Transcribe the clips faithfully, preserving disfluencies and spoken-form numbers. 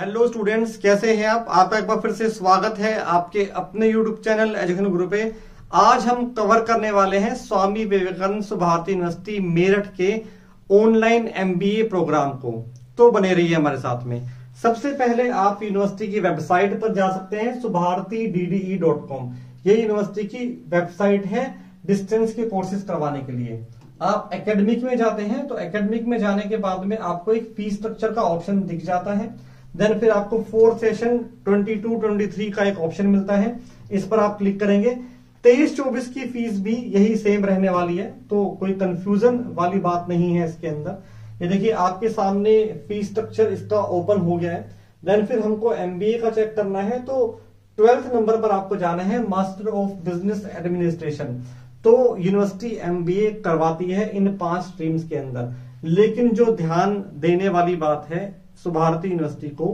Hello students, कैसे हैं आप? आपका एक बार फिर से स्वागत है आपके अपने यूट्यूब चैनल एजुकेशन ग्रुप पे। आज हम कवर करने वाले हैं स्वामी विवेकानंद सुभारती यूनिवर्सिटी मेरठ के ऑनलाइन एमबीए प्रोग्राम को, तो बने रहिए हमारे साथ में। सबसे पहले आप यूनिवर्सिटी की वेबसाइट पर जा सकते हैं, सुभारती डीडीई डॉट कॉम ये यूनिवर्सिटी की वेबसाइट है डिस्टेंस के कोर्सेज करवाने के लिए। आप एकेडमिक में जाते हैं तो एकेडमिक में जाने के बाद में आपको एक फीस स्ट्रक्चर का ऑप्शन दिख जाता है। देन फिर आपको फोर्थ सेशन बाईस तेईस का एक ऑप्शन मिलता है, इस पर आप क्लिक करेंगे। तेईस चौबीस की फीस भी यही सेम रहने वाली है, तो कोई कंफ्यूजन वाली बात नहीं है इसके अंदर। ये देखिए आपके सामने फीस स्ट्रक्चर इसका ओपन हो गया है। देन फिर हमको एमबीए का चेक करना है, तो ट्वेल्थ नंबर पर आपको जाना है, मास्टर ऑफ बिजनेस एडमिनिस्ट्रेशन। तो यूनिवर्सिटी एमबीए करवाती है इन पांच स्ट्रीम्स के अंदर, लेकिन जो ध्यान देने वाली बात है, सुभारती यूनिवर्सिटी को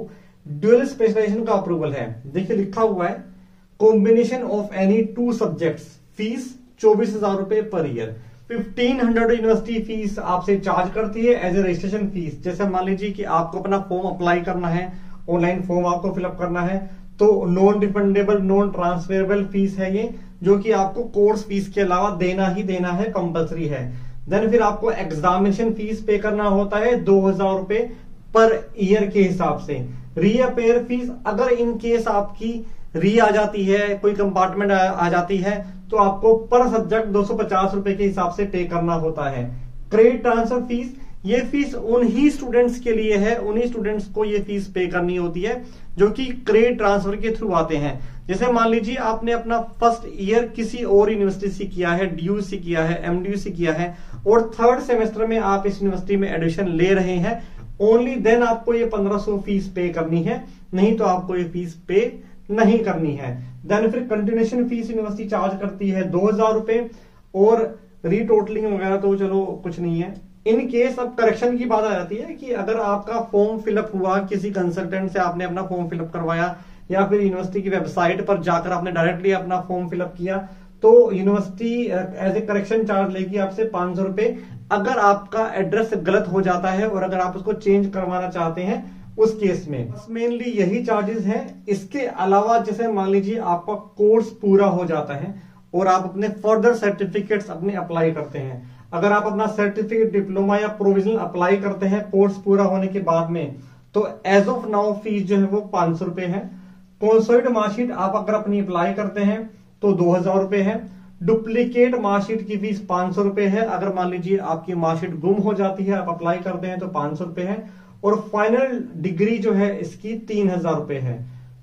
ड्यूअल स्पेशलाइजेशन का अप्रूवल है। देखिए लिखा हुआ है combination of any two subjects, fees चौबीस हजार रुपए per year. Fifteen hundred university fees आपसे चार्ज करती है एज ए रजिस्ट्रेशन फीस। जैसे मान लीजिए कि आपको अपना फॉर्म अप्लाई करना है, ऑनलाइन फॉर्म आपको फिलअप करना है, तो non refundable non transferable fees है ये, जो कि आपको कोर्स फीस के अलावा देना ही देना है, कंपल्सरी है। देन फिर आपको एग्जामिनेशन फीस पे करना होता है दो हजार रुपए पर ईयर के हिसाब से। रीअपेयर फीस अगर इन केस आपकी री आ जाती है, कोई कंपार्टमेंट आ जाती है, तो आपको पर सब्जेक्ट दो सौ पचास रुपए के हिसाब से पे करना होता है। क्रेडिट ट्रांसफर फीस, ये फीस उन्हीं स्टूडेंट्स के लिए है, उन्हीं स्टूडेंट्स को ये फीस पे करनी होती है जो कि क्रेडिट ट्रांसफर के थ्रू आते हैं। जैसे मान लीजिए आपने अपना फर्स्ट ईयर किसी और यूनिवर्सिटी से किया है, डीयू से किया है, एमडीयू से किया है, और थर्ड सेमेस्टर में आप इस यूनिवर्सिटी में एडमिशन ले रहे हैं, ओनली देन आपको ये पंद्रह सौ फीस पे करनी है, नहीं तो आपको ये फीस पे नहीं करनी है। देन फिर कंटिन्यूएशन फीस यूनिवर्सिटी चार्ज करती है दो हजार रुपए, और रीटोटलिंग वगैरह तो चलो कुछ नहीं है। इन केस अब करेक्शन की बात आ जाती है कि अगर आपका फॉर्म फिलअप हुआ, किसी कंसल्टेंट से आपने अपना फॉर्म फिलअप करवाया, या फिर यूनिवर्सिटी की वेबसाइट पर जाकर आपने डायरेक्टली अपना फॉर्म फिलअप किया, तो university as a correction charge लेगी आपसे पांच सौ रुपए। अगर आपका एड्रेस गलत हो जाता है और अगर आप उसको चेंज करवाना चाहते हैं उस केस में, बस मेनली यही चार्जेस हैं। इसके अलावा जैसे मान लीजिए आपका कोर्स पूरा हो जाता है और आप अपने फर्दर सर्टिफिकेट्स अपने अप्लाई करते हैं, अगर आप अपना सर्टिफिकेट डिप्लोमा या प्रोविजनल अप्लाई करते हैं कोर्स पूरा होने के बाद में, तो एज ऑफ नाउ फीस जो है वो पांच सौ रुपए है। कंसोलिडेटेड मार्कशीट आप अगर अपनी अप्लाई करते हैं तो दो हजार रुपए है। डुप्लीकेट मार्कशीट की फीस पांच सौ रुपए है, अगर मान लीजिए आपकी मार्कशीट गुम हो जाती है, आप अप्लाई करते हैं तो पांच सौ रुपए है। और फाइनल डिग्री जो है इसकी तीन हजार रुपए है।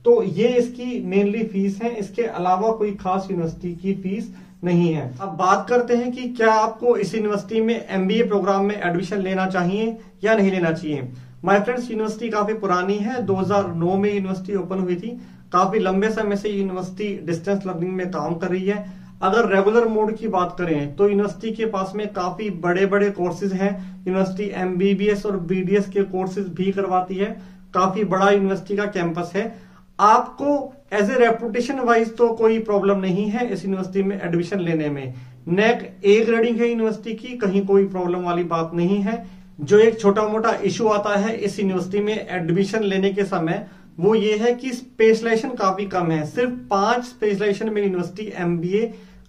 तो ये इसकी मेनली फीस है, इसके अलावा कोई खास यूनिवर्सिटी की फीस नहीं है। अब बात करते हैं कि क्या आपको इस यूनिवर्सिटी में एमबीए प्रोग्राम में एडमिशन लेना चाहिए या नहीं लेना चाहिए। माय फ्रेंड्स, यूनिवर्सिटी काफी पुरानी है, दो हजार नौ में यूनिवर्सिटी ओपन हुई थी। काफी लंबे समय से यूनिवर्सिटी डिस्टेंस लर्निंग में काम कर रही है। अगर रेगुलर मोड की बात करें तो यूनिवर्सिटी के पास में काफी बड़े बड़े कोर्सेज हैं। यूनिवर्सिटी एमबीबीएस और बीडीएस के कोर्सेज भी करवाती है, काफी बड़ा यूनिवर्सिटी का कैंपस है। आपको एज ए रेपुटेशन वाइज तो कोई प्रॉब्लम नहीं है इस यूनिवर्सिटी में एडमिशन लेने में। नेक ए ग्रेडिंग है यूनिवर्सिटी की, कहीं कोई प्रॉब्लम वाली बात नहीं है। जो एक छोटा मोटा इश्यू आता है इस यूनिवर्सिटी में एडमिशन लेने के समय, वो ये है कि स्पेशलाइजेशन काफी कम है। सिर्फ पांच स्पेशलाइजेशन में यूनिवर्सिटी एमबीए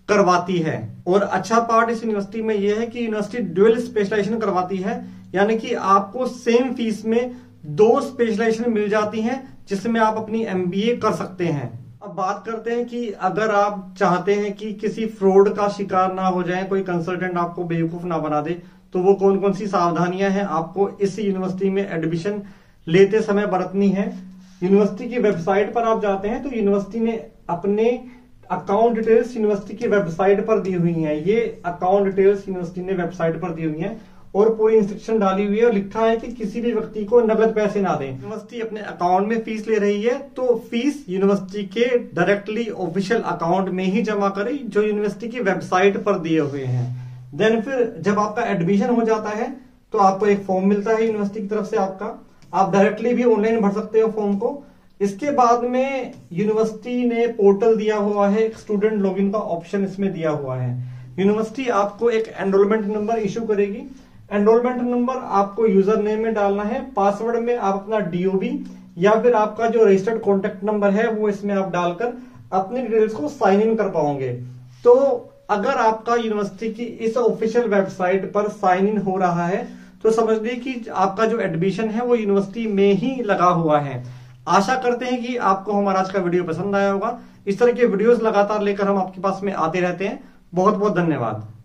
करवाती है। और अच्छा पार्ट इस यूनिवर्सिटी में ये है कि यूनिवर्सिटी ड्यूअल स्पेशलाइजेशन करवाती है, यानी कि आपको सेम फीस में दो स्पेशलाइजेशन मिल जाती हैं जिसमें आप अपनी एमबीए कर सकते हैं। अब बात करते हैं कि अगर आप चाहते हैं कि किसी फ्रॉड का शिकार ना हो जाए, कोई कंसल्टेंट आपको बेवकूफ ना बना दे, तो वो कौन कौन सी सावधानियां हैं आपको इस यूनिवर्सिटी में एडमिशन लेते समय बरतनी है। यूनिवर्सिटी की वेबसाइट पर आप जाते हैं तो यूनिवर्सिटी ने अपने अकाउंट डिटेल्स यूनिवर्सिटी की वेबसाइट पर दी हुई है। ये अकाउंट डिटेल्स यूनिवर्सिटी ने वेबसाइट पर दी हुई है और पूरी इंस्ट्रक्शन डाली हुई है, और लिखा है कि किसी भी व्यक्ति को नगद पैसे ना दें। यूनिवर्सिटी अपने अकाउंट में फीस ले रही है तो फीस यूनिवर्सिटी के डायरेक्टली ऑफिशियल अकाउंट में ही जमा करें, जो यूनिवर्सिटी की वेबसाइट पर दिए हुए हैं। देन फिर जब आपका एडमिशन हो जाता है तो आपको एक फॉर्म मिलता है यूनिवर्सिटी की तरफ से, आपका आप डायरेक्टली भी ऑनलाइन भर सकते हो फॉर्म को। इसके बाद में यूनिवर्सिटी ने पोर्टल दिया हुआ है, एक स्टूडेंट लॉगिन का ऑप्शन इसमें दिया हुआ है। यूनिवर्सिटी आपको एक एनरोलमेंट नंबर इश्यू करेगी। एनरोलमेंट नंबर आपको यूजर नेम में डालना है, पासवर्ड में आप अपना डीओबी या फिर आपका जो रजिस्टर्ड कॉन्टेक्ट नंबर है वो इसमें आप डालकर अपनी डिटेल्स को साइन इन कर पाओगे। तो अगर आपका यूनिवर्सिटी की इस ऑफिशियल वेबसाइट पर साइन इन हो रहा है तो समझ लीजिए कि आपका जो एडमिशन है वो यूनिवर्सिटी में ही लगा हुआ है। आशा करते हैं कि आपको हमारा आज का वीडियो पसंद आया होगा। इस तरह के वीडियोस लगातार लेकर हम आपके पास में आते रहते हैं। बहुत बहुत धन्यवाद।